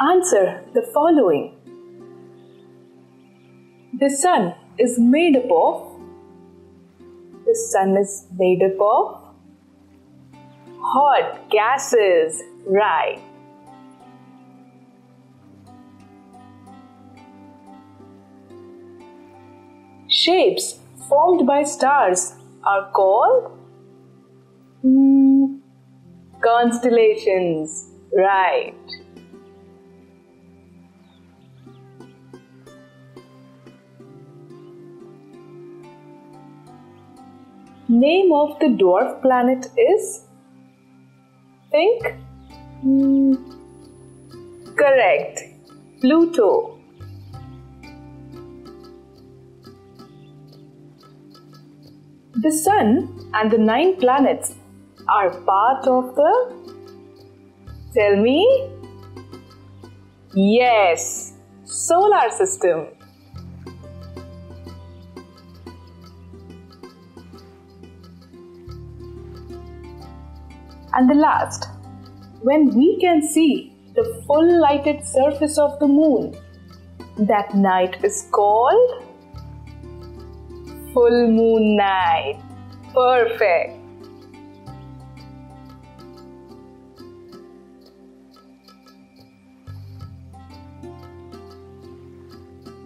Answer the following. The sun is made up of hot gases, right? Shapes formed by stars are called constellations, right? Name of the dwarf planet is? Think. Correct. Pluto. The sun and the 9 planets are part of the? Tell me. Yes, solar system. And the last, when we can see the full lighted surface of the moon, that night is called full moon night. Perfect.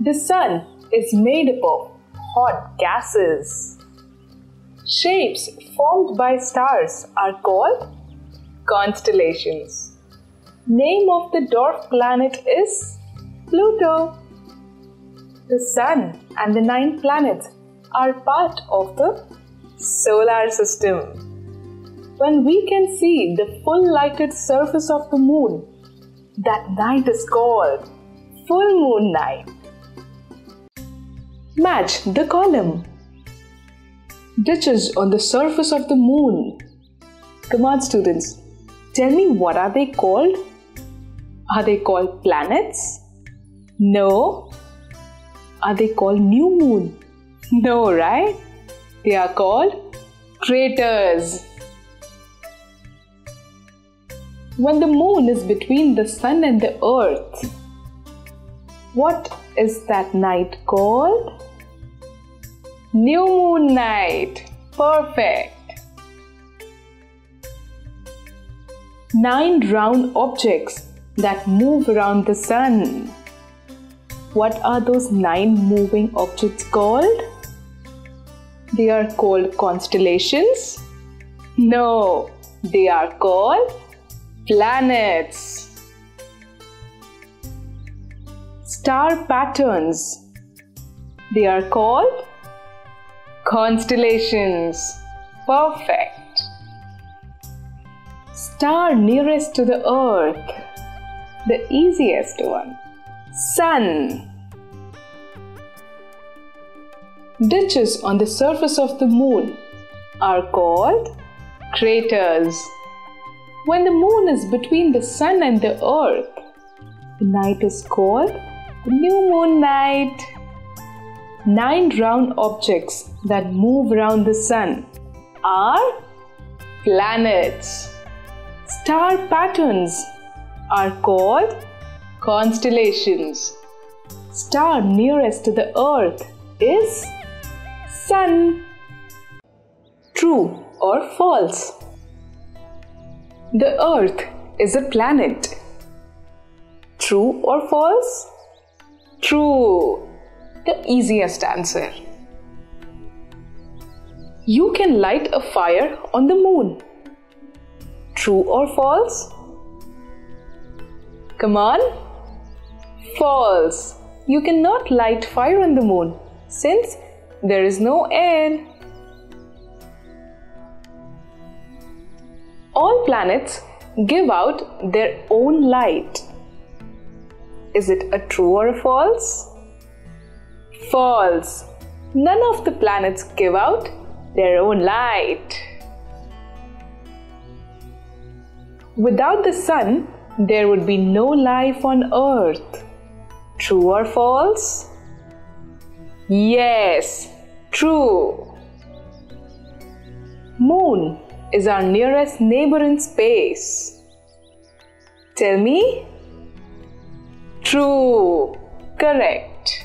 The sun is made up of hot gases. Shapes formed by stars are called constellations. Name of the dwarf planet is? Pluto. The sun and the 9 planets are part of the solar system. When we can see the full lighted surface of the moon, that night is called full moon night. Match the column. Ditches on the surface of the moon. Come on, students. Tell me, what are they called? Are they called planets? No. Are they called new moon? No, right? They are called craters. When the moon is between the sun and the earth, what is that night called? New moon night. Perfect. 9 round objects that move around the sun. What are those 9 moving objects called? They are called constellations? No, they are called planets. Star patterns. They are called constellations. Perfect. Star nearest to the earth, the easiest one, sun. Ditches on the surface of the moon are called craters. When the moon is between the sun and the earth, the night is called new moon night. 9 round objects that move around the sun are planets. Star patterns are called constellations. Star nearest to the earth is sun. True or false? The earth is a planet. True or false? True. The easiest answer. You can light a fire on the moon. True or false? Come on. False. You cannot light fire on the moon since there is no air. All planets give out their own light. Is it a true or a false? False. None of the planets give out their own light. Without the sun, there would be no life on earth. True or false? Yes, true. Moon is our nearest neighbor in space. Tell me, True. Correct.